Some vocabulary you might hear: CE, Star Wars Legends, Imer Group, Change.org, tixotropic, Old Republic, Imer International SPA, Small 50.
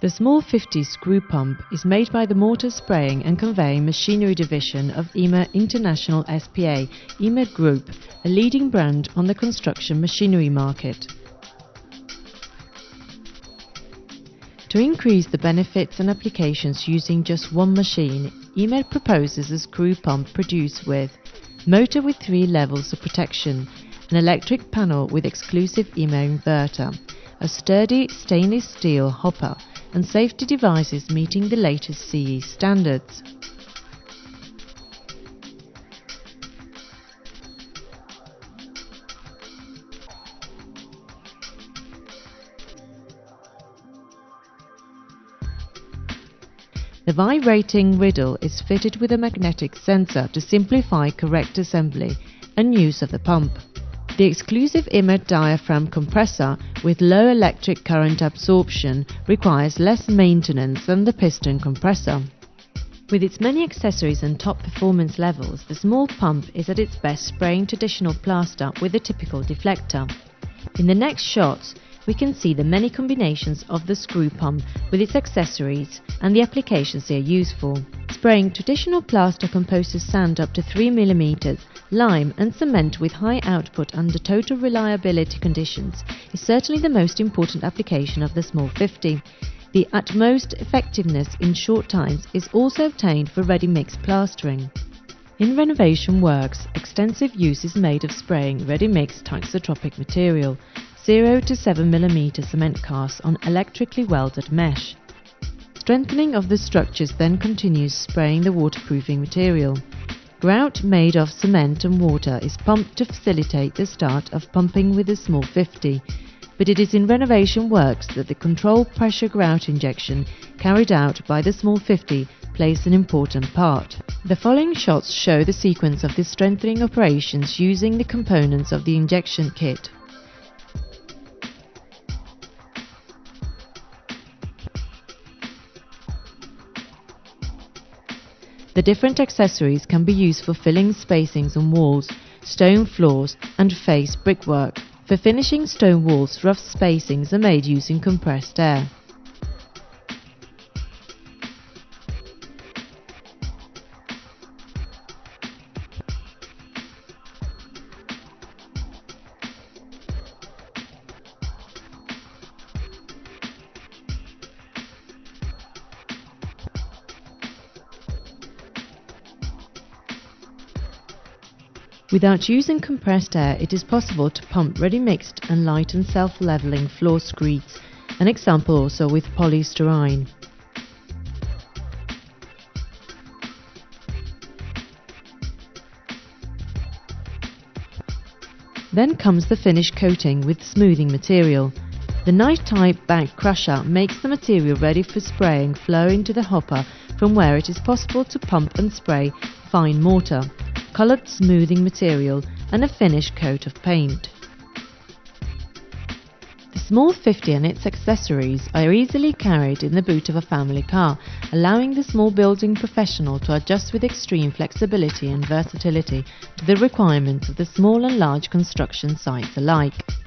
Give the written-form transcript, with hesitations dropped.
The Small 50 screw pump is made by the Mortar Spraying and Conveying Machinery Division of Imer International SPA, Imer Group, a leading brand on the construction machinery market. To increase the benefits and applications using just one machine, Imer proposes a screw pump produced with motor with 3 levels of protection, an electric panel with exclusive Imer inverter, a sturdy stainless steel hopper, and safety devices meeting the latest CE standards. The vibrating riddle is fitted with a magnetic sensor to simplify correct assembly and use of the pump. The exclusive Imer diaphragm compressor with low electric current absorption requires less maintenance than the piston compressor. With its many accessories and top performance levels, the small pump is at its best spraying traditional plaster with a typical deflector. In the next shots, we can see the many combinations of the screw pump with its accessories and the applications they are used for. Spraying traditional plaster composes sand up to 3 mm, lime and cement with high output under total reliability conditions is certainly the most important application of the Small 50. The utmost effectiveness in short times is also obtained for ready-mix plastering. In renovation works, extensive use is made of spraying ready-mix tixotropic material, 0 to 7 mm cement casts on electrically welded mesh. Strengthening of the structures then continues spraying the waterproofing material. Grout made of cement and water is pumped to facilitate the start of pumping with the Small 50, but it is in renovation works that the control pressure grout injection carried out by the Small 50 plays an important part. The following shots show the sequence of the strengthening operations using the components of the injection kit. The different accessories can be used for filling spacings on walls, stone floors and face brickwork. For finishing stone walls, rough spacings are made using compressed air. Without using compressed air, it is possible to pump ready-mixed and light and self-leveling floor screeds, an example also with polystyrene. Then comes the finish coating with smoothing material. The knife-type back crusher makes the material ready for spraying flow into the hopper, from where it is possible to pump and spray fine mortar, coloured smoothing material and a finish coat of paint. The Small 50 and its accessories are easily carried in the boot of a family car, allowing the small building professional to adjust with extreme flexibility and versatility to the requirements of the small and large construction sites alike.